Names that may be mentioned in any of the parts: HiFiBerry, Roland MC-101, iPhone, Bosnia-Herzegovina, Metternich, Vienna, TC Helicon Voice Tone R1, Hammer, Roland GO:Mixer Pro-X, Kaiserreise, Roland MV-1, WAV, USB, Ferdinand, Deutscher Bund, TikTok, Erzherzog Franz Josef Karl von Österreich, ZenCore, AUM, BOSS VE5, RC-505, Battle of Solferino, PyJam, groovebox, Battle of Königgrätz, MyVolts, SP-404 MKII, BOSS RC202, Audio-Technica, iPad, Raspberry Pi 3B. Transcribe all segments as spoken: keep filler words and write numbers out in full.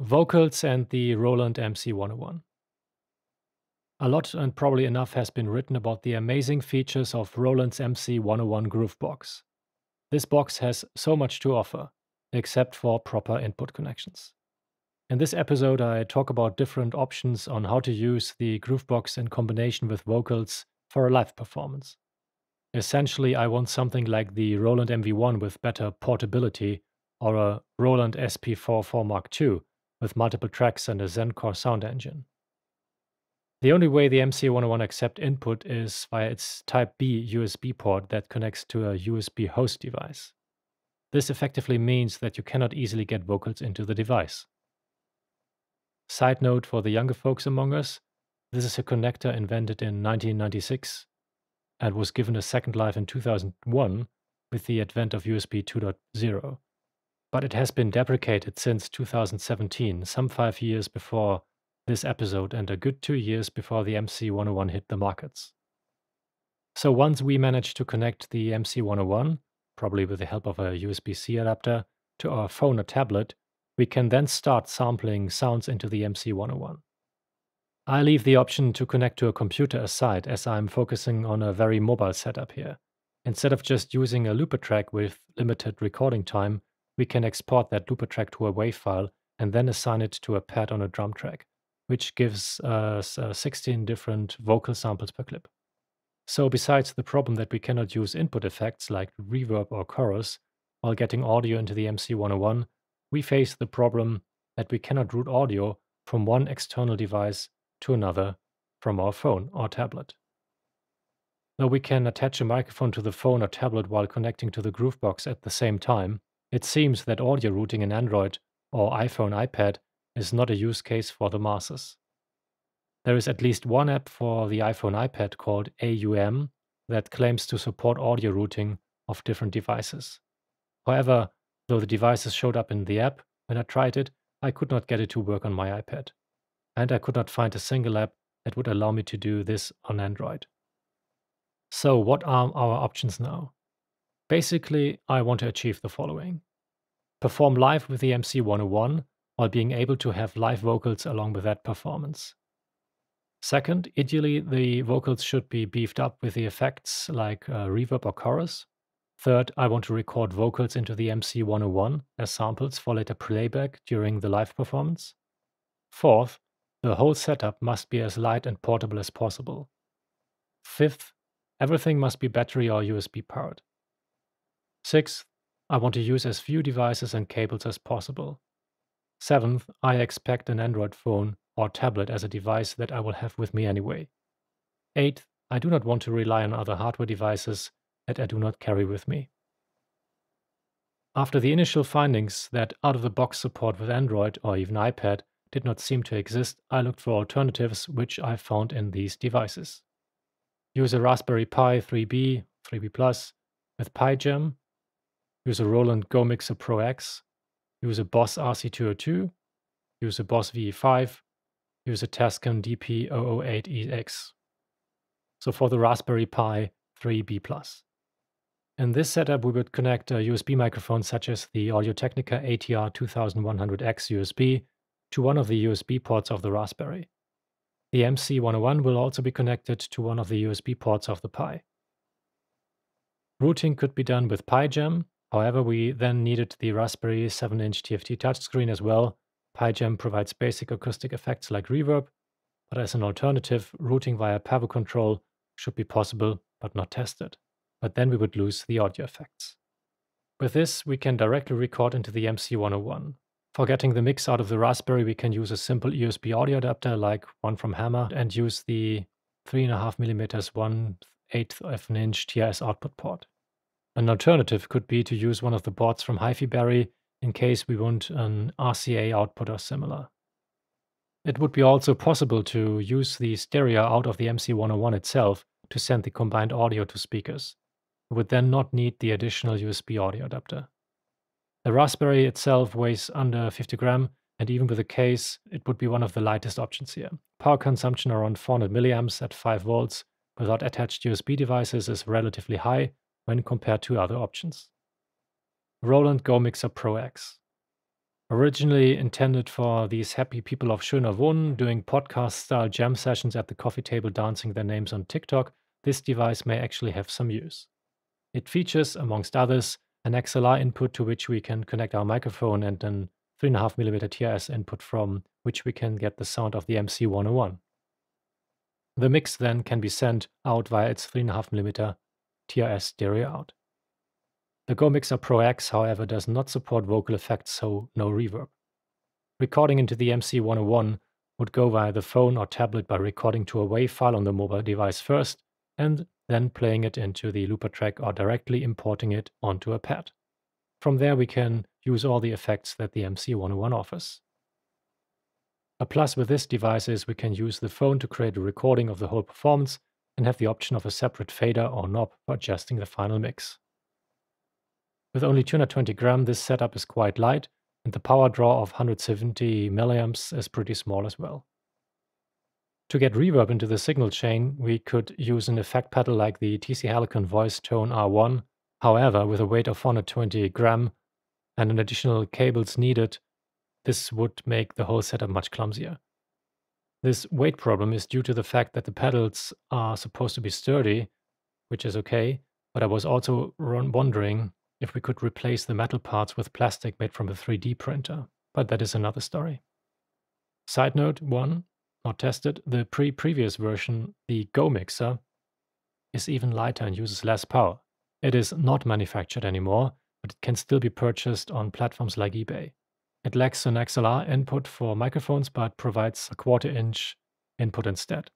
vocals and the Roland M C one oh one. A lot and probably enough has been written about the amazing features of Roland's M C one oh one Groovebox. This box has so much to offer, except for proper input connections. In this episode, I talk about different options on how to use the Groovebox in combination with vocals for a live performance. Essentially, I want something like the Roland M V one with better portability, or a Roland S P four oh four Mark two with multiple tracks and a ZenCore sound engine. The only way the M C one oh one accepts input is via its Type B U S B port that connects to a U S B host device. This effectively means that you cannot easily get vocals into the device. Side note for the younger folks among us, this is a connector invented in nineteen ninety-six and was given a second life in two thousand one with the advent of U S B two point oh, but it has been deprecated since two thousand seventeen, some five years before this episode and a good two years before the M C one oh one hit the markets. So once we managed to connect the M C one oh one, probably with the help of a U S B C adapter, to our phone or tablet, we can then start sampling sounds into the M C one oh one. I leave the option to connect to a computer aside as I'm focusing on a very mobile setup here. Instead of just using a looper track with limited recording time, we can export that looper track to a WAV file and then assign it to a pad on a drum track, which gives us uh, sixteen different vocal samples per clip. So besides the problem that we cannot use input effects like reverb or chorus while getting audio into the M C one oh one, we face the problem that we cannot route audio from one external device to another from our phone or tablet. Though we can attach a microphone to the phone or tablet while connecting to the Groovebox at the same time, it seems that audio routing in Android or iPhone, iPad is not a use case for the masses. There is at least one app for the iPhone, iPad called A U M that claims to support audio routing of different devices. However, though the devices showed up in the app when I tried it, I could not get it to work on my iPad. And I could not find a single app that would allow me to do this on Android. So what are our options now? Basically, I want to achieve the following. Perform live with the M C one oh one while being able to have live vocals along with that performance. Second, ideally the vocals should be beefed up with the effects like uh, reverb or chorus. Third, I want to record vocals into the M C one oh one as samples for later playback during the live performance. Fourth, the whole setup must be as light and portable as possible. Fifth, everything must be battery or U S B powered. Sixth, I want to use as few devices and cables as possible. Seventh, I expect an Android phone or tablet as a device that I will have with me anyway. Eighth, I do not want to rely on other hardware devices that I do not carry with me. After the initial findings that out-of-the-box support with Android or even iPad did not seem to exist, I looked for alternatives which I found in these devices. Use a Raspberry Pi three B, three B plus with PyJam, use a Roland GO:Mixer Pro-X, use a BOSS R C two oh two, use a BOSS V E five, use a Tascam D P zero zero eight E X. So for the Raspberry Pi three B plus. In this setup, we would connect a U S B microphone such as the Audio-Technica A T R twenty-one hundred X U S B to one of the U S B ports of the Raspberry. The M C one oh one will also be connected to one of the U S B ports of the Pi. Routing could be done with PyJam, however we then needed the Raspberry seven inch T F T touchscreen as well. PyJam provides basic acoustic effects like reverb, but as an alternative, routing via Pavo control should be possible but not tested, but then we would lose the audio effects. With this, we can directly record into the M C one oh one. For getting the mix out of the Raspberry, we can use a simple U S B audio adapter like one from Hammer and use the three point five millimeter one eighth of an inch T R S output port. An alternative could be to use one of the boards from HiFiBerry in case we want an R C A output or similar. It would be also possible to use the stereo out of the M C one oh one itself to send the combined audio to speakers. We would then not need the additional U S B audio adapter. The Raspberry itself weighs under fifty grams, and even with a case, it would be one of the lightest options here. Power consumption around four hundred milliamps at five volts without attached U S B devices is relatively high when compared to other options. Roland GO:Mixer Pro-X. Originally intended for these happy people of Schönerwohnen doing podcast-style jam sessions at the coffee table dancing their names on TikTok, this device may actually have some use. It features, amongst others, an X L R input to which we can connect our microphone and an three point five millimeter T R S input from which we can get the sound of the M C one oh one. The mix then can be sent out via its three point five millimeter T R S stereo out. The GO:Mixer Pro-X, however, does not support vocal effects, so no reverb. Recording into the M C one oh one would go via the phone or tablet by recording to a WAV file on the mobile device first, and then playing it into the looper track or directly importing it onto a pad. From there we can use all the effects that the M C one oh one offers. A plus with this device is we can use the phone to create a recording of the whole performance and have the option of a separate fader or knob for adjusting the final mix. With only two hundred twenty grams, this setup is quite light, and the power draw of one hundred seventy milliamps is pretty small as well. To get reverb into the signal chain, we could use an effect pedal like the T C Helicon Voice Tone R one. However, with a weight of four hundred twenty grams and an additional cables needed, this would make the whole setup much clumsier. This weight problem is due to the fact that the pedals are supposed to be sturdy, which is okay, but I was also wondering if we could replace the metal parts with plastic made from a three D printer, but that is another story. Side note one, not tested, the pre-previous version, the GO:Mixer, is even lighter and uses less power. It is not manufactured anymore, but it can still be purchased on platforms like eBay. It lacks an X L R input for microphones, but provides a quarter-inch input instead.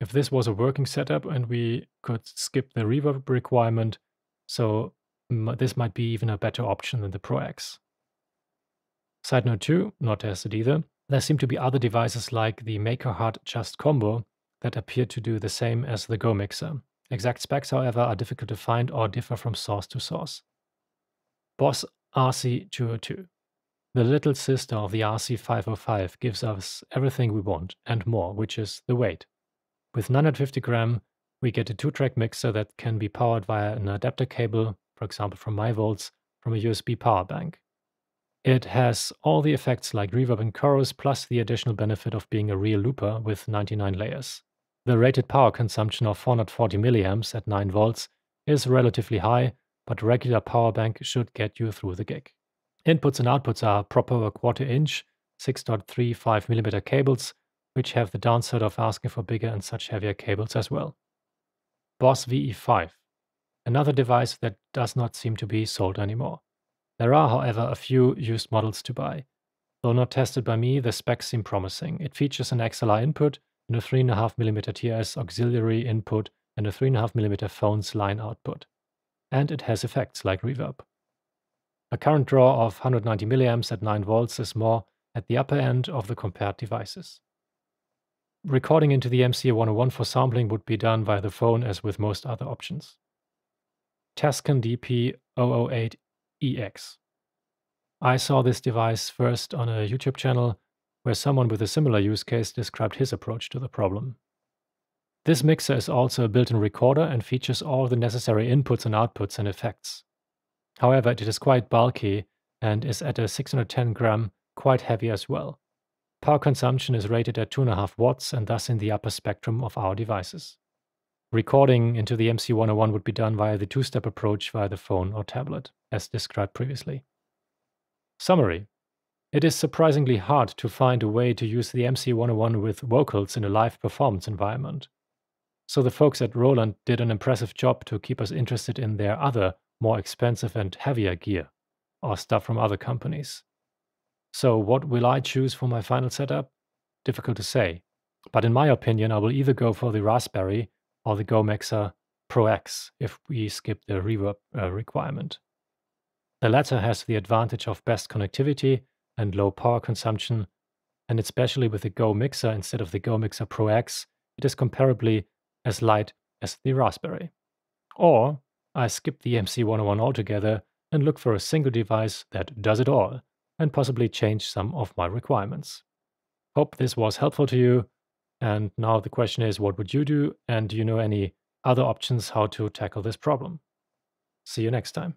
If this was a working setup and we could skip the reverb requirement, so this might be even a better option than the Pro-X. Side note two, not tested either. There seem to be other devices like the Maker Heart Just Combo that appear to do the same as the GO:Mixer. Exact specs, however, are difficult to find or differ from source to source. BOSS R C two oh two, the little sister of the R C five oh five, gives us everything we want and more, which is the weight. With nine hundred fifty grams, we get a two-track mixer that can be powered via an adapter cable, for example from MyVolts, from a U S B power bank. It has all the effects like reverb and chorus, plus the additional benefit of being a real looper with ninety-nine layers. The rated power consumption of four hundred forty milliamps at nine volts is relatively high, but regular power bank should get you through the gig. Inputs and outputs are proper quarter-inch six point three five millimeter cables, which have the downside of asking for bigger and such heavier cables as well. BOSS V E five, another device that does not seem to be sold anymore. There are, however, a few used models to buy. Though not tested by me, the specs seem promising. It features an X L R input and a three point five millimeter T R S auxiliary input and a three point five millimeter phone's line output. And it has effects like reverb. A current draw of one hundred ninety milliamps at nine volts is more at the upper end of the compared devices. Recording into the M C one oh one for sampling would be done via the phone as with most other options. Tascam D P zero zero eight E X. I saw this device first on a YouTube channel where someone with a similar use case described his approach to the problem. This mixer is also a built-in recorder and features all the necessary inputs and outputs and effects. However, it is quite bulky and is at a six hundred ten gram quite heavy as well. Power consumption is rated at two point five watts and thus in the upper spectrum of our devices. Recording into the M C one oh one would be done via the two-step approach via the phone or tablet, as described previously. Summary. It is surprisingly hard to find a way to use the M C one oh one with vocals in a live performance environment. So the folks at Roland did an impressive job to keep us interested in their other, more expensive and heavier gear, or stuff from other companies. So what will I choose for my final setup? Difficult to say. But in my opinion, I will either go for the Raspberry or the GO:Mixer Pro-X if we skip the reverb uh, requirement. The latter has the advantage of best connectivity and low power consumption, and especially with the GO:Mixer instead of the GO:Mixer Pro-X, it is comparably as light as the Raspberry. Or I skip the M C one oh one altogether and look for a single device that does it all, and possibly change some of my requirements. Hope this was helpful to you. And now the question is, what would you do? And do you know any other options how to tackle this problem? See you next time.